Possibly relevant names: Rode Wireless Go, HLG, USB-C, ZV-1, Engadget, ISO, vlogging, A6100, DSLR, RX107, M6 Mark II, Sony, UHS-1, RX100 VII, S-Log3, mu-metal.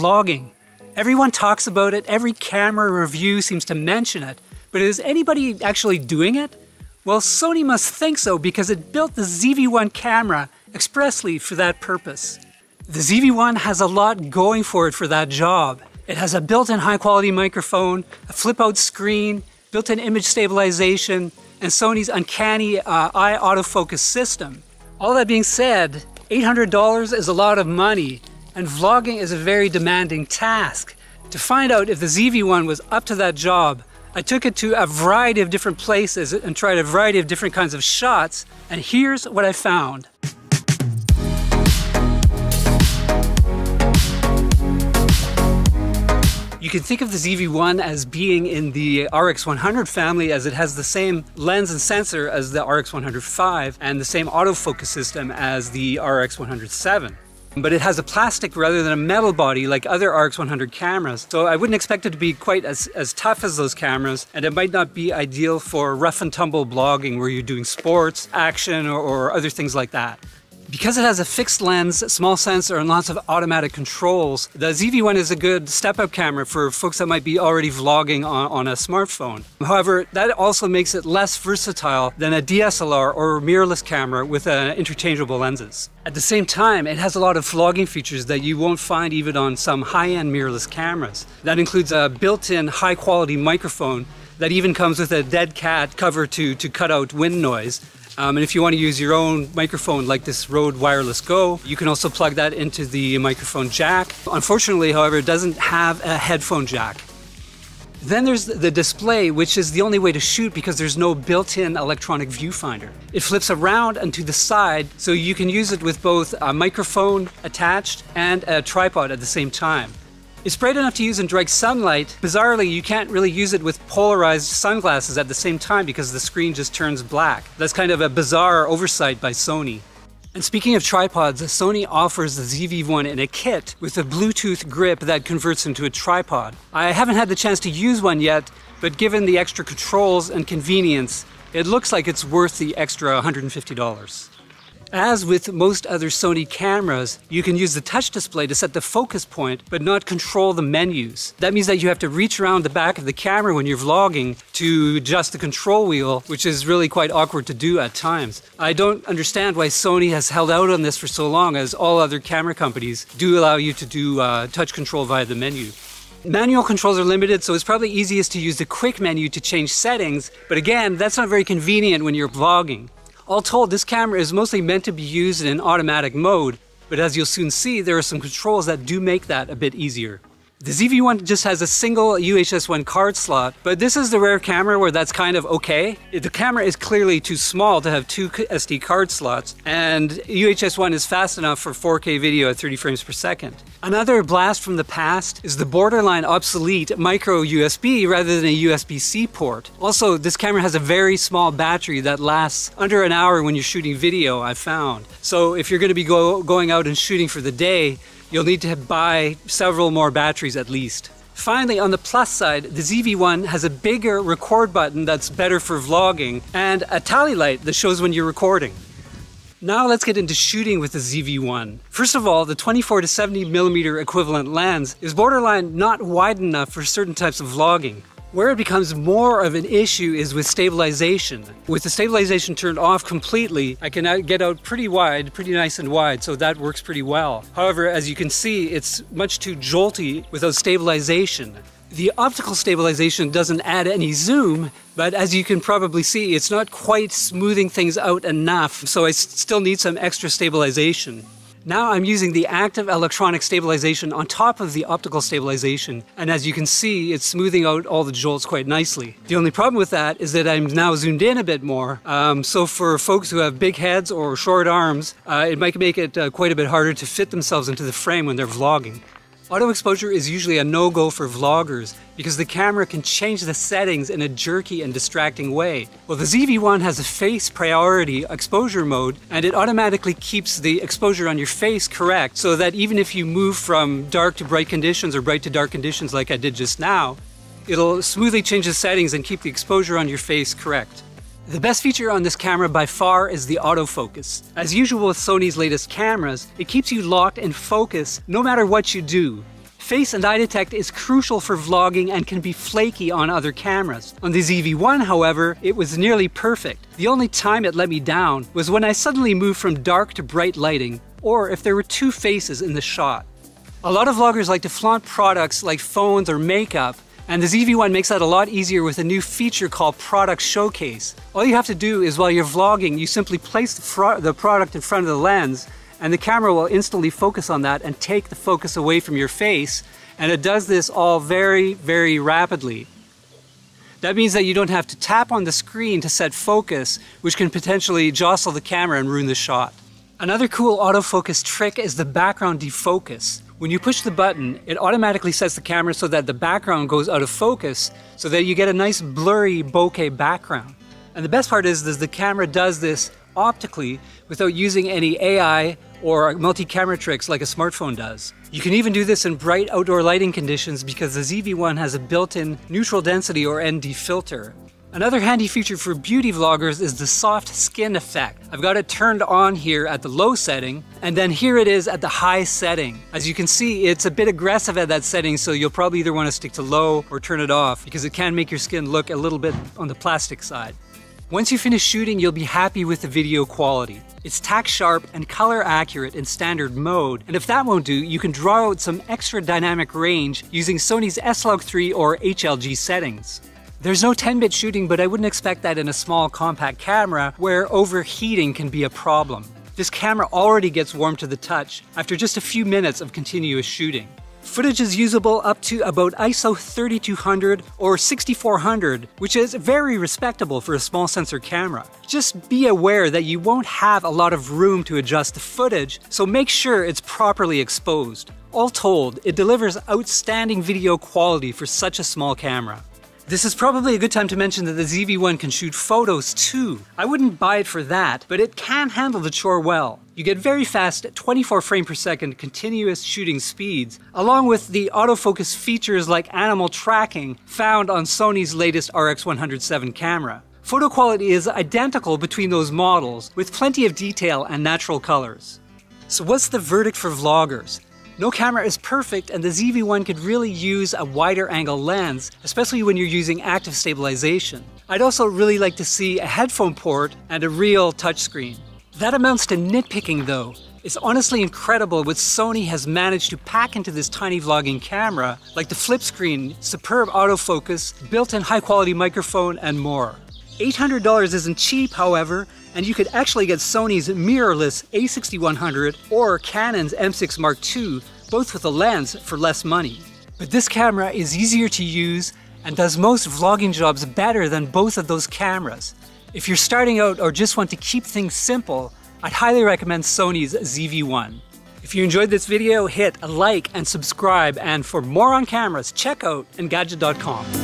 vlogging. Everyone talks about it, every camera review seems to mention it, but is anybody actually doing it? Well, Sony must think so because it built the ZV-1 camera expressly for that purpose. The ZV-1 has a lot going for it for that job. It has a built-in high-quality microphone, a flip-out screen, built-in image stabilization, and Sony's uncanny eye autofocus system. All that being said, $800 is a lot of money, and vlogging is a very demanding task. To find out if the ZV-1 was up to that job, I took it to a variety of different places and tried a variety of different kinds of shots, and here's what I found. You can think of the ZV-1 as being in the RX100 family, as it has the same lens and sensor as the RX100 VII and the same autofocus system as the RX107. But it has a plastic rather than a metal body like other RX100 cameras, so I wouldn't expect it to be quite as tough as those cameras, and it might not be ideal for rough and tumble blogging where you're doing sports, action, or other things like that. Because it has a fixed lens, small sensor, and lots of automatic controls, the ZV-1 is a good step-up camera for folks that might be already vlogging on a smartphone. However, that also makes it less versatile than a DSLR or mirrorless camera with interchangeable lenses. At the same time, it has a lot of vlogging features that you won't find even on some high-end mirrorless cameras. That includes a built-in high-quality microphone that even comes with a dead cat cover to cut out wind noise. And if you want to use your own microphone like this Rode Wireless Go, you can also plug that into the microphone jack. Unfortunately, however, it doesn't have a headphone jack. Then there's the display, which is the only way to shoot because there's no built-in electronic viewfinder. It flips around and to the side, so you can use it with both a microphone attached and a tripod at the same time. It's bright enough to use in direct sunlight. Bizarrely, you can't really use it with polarized sunglasses at the same time because the screen just turns black. That's kind of a bizarre oversight by Sony. And speaking of tripods, Sony offers the ZV-1 in a kit with a Bluetooth grip that converts into a tripod. I haven't had the chance to use one yet, but given the extra controls and convenience, it looks like it's worth the extra $150. As with most other Sony cameras, you can use the touch display to set the focus point, but not control the menus. That means that you have to reach around the back of the camera when you're vlogging to adjust the control wheel, which is really quite awkward to do at times. I don't understand why Sony has held out on this for so long, as all other camera companies do allow you to do touch control via the menu. Manual controls are limited, so it's probably easiest to use the quick menu to change settings, but again, that's not very convenient when you're vlogging. All told, this camera is mostly meant to be used in automatic mode, but as you'll soon see, there are some controls that do make that a bit easier. The ZV-1 just has a single UHS-1 card slot, but this is the rare camera where that's kind of okay. The camera is clearly too small to have two SD card slots, and UHS-1 is fast enough for 4K video at 30 frames per second. Another blast from the past is the borderline obsolete micro USB rather than a USB-C port. Also, this camera has a very small battery that lasts under an hour when you're shooting video, I found. So if you're going to be going out and shooting for the day, you'll need to buy several more batteries at least. Finally, on the plus side, the ZV-1 has a bigger record button that's better for vlogging and a tally light that shows when you're recording. Now let's get into shooting with the ZV-1. First of all, the 24 to 70mm equivalent lens is borderline not wide enough for certain types of vlogging. Where it becomes more of an issue is with stabilization. With the stabilization turned off completely, I can get out pretty wide, pretty nice and wide, so that works pretty well. However, as you can see, it's much too jolty without stabilization. The optical stabilization doesn't add any zoom, but as you can probably see, it's not quite smoothing things out enough, so I still need some extra stabilization. Now I'm using the active electronic stabilization on top of the optical stabilization, and as you can see, it's smoothing out all the jolts quite nicely. The only problem with that is that I'm now zoomed in a bit more, so for folks who have big heads or short arms, it might make it quite a bit harder to fit themselves into the frame when they're vlogging. Auto exposure is usually a no-go for vloggers because the camera can change the settings in a jerky and distracting way. Well, the ZV-1 has a face priority exposure mode, and it automatically keeps the exposure on your face correct so that even if you move from dark to bright conditions or bright to dark conditions like I did just now, it'll smoothly change the settings and keep the exposure on your face correct. The best feature on this camera by far is the autofocus. As usual with Sony's latest cameras, it keeps you locked in focus no matter what you do. face and eye detect is crucial for vlogging and can be flaky on other cameras. On the ZV-1, however, it was nearly perfect. The only time it let me down was when I suddenly moved from dark to bright lighting, or if there were two faces in the shot. A lot of vloggers like to flaunt products like phones or makeup, and the ZV-1 makes that a lot easier with a new feature called Product Showcase. All you have to do is while you're vlogging, you simply place the product in front of the lens, and the camera will instantly focus on that and take the focus away from your face, and it does this all very, very rapidly. That means that you don't have to tap on the screen to set focus, which can potentially jostle the camera and ruin the shot. Another cool autofocus trick is the background defocus. When you push the button, it automatically sets the camera so that the background goes out of focus, so that you get a nice blurry bokeh background. And the best part is the camera does this optically without using any AI or multi-camera tricks like a smartphone does. You can even do this in bright outdoor lighting conditions because the ZV-1 has a built-in neutral density or ND filter. Another handy feature for beauty vloggers is the soft skin effect. I've got it turned on here at the low setting, and then here it is at the high setting. As you can see, it's a bit aggressive at that setting, so you'll probably either want to stick to low or turn it off because it can make your skin look a little bit on the plastic side. Once you finish shooting, you'll be happy with the video quality. It's tack sharp and color accurate in standard mode, and if that won't do, you can draw out some extra dynamic range using Sony's S-Log3 or HLG settings. There's no 10-bit shooting, but I wouldn't expect that in a small compact camera where overheating can be a problem. This camera already gets warm to the touch after just a few minutes of continuous shooting. Footage is usable up to about ISO 3200 or 6400, which is very respectable for a small sensor camera. Just be aware that you won't have a lot of room to adjust the footage, so make sure it's properly exposed. All told, it delivers outstanding video quality for such a small camera. This is probably a good time to mention that the ZV-1 can shoot photos too. I wouldn't buy it for that, but it can handle the chore well. You get very fast 24 frames per second continuous shooting speeds, along with the autofocus features like animal tracking found on Sony's latest RX100 VII camera. Photo quality is identical between those models, with plenty of detail and natural colors. So what's the verdict for vloggers? No camera is perfect, and the ZV-1 could really use a wider angle lens, especially when you're using active stabilization. I'd also really like to see a headphone port and a real touchscreen. That amounts to nitpicking though. It's honestly incredible what Sony has managed to pack into this tiny vlogging camera, like the flip screen, superb autofocus, built-in high-quality microphone, and more. $800 isn't cheap, however, and you could actually get Sony's mirrorless A6100 or Canon's M6 Mark II, both with a lens, for less money. But this camera is easier to use and does most vlogging jobs better than both of those cameras. If you're starting out or just want to keep things simple, I'd highly recommend Sony's ZV-1. If you enjoyed this video, hit a like and subscribe, and for more on cameras, check out Engadget.com.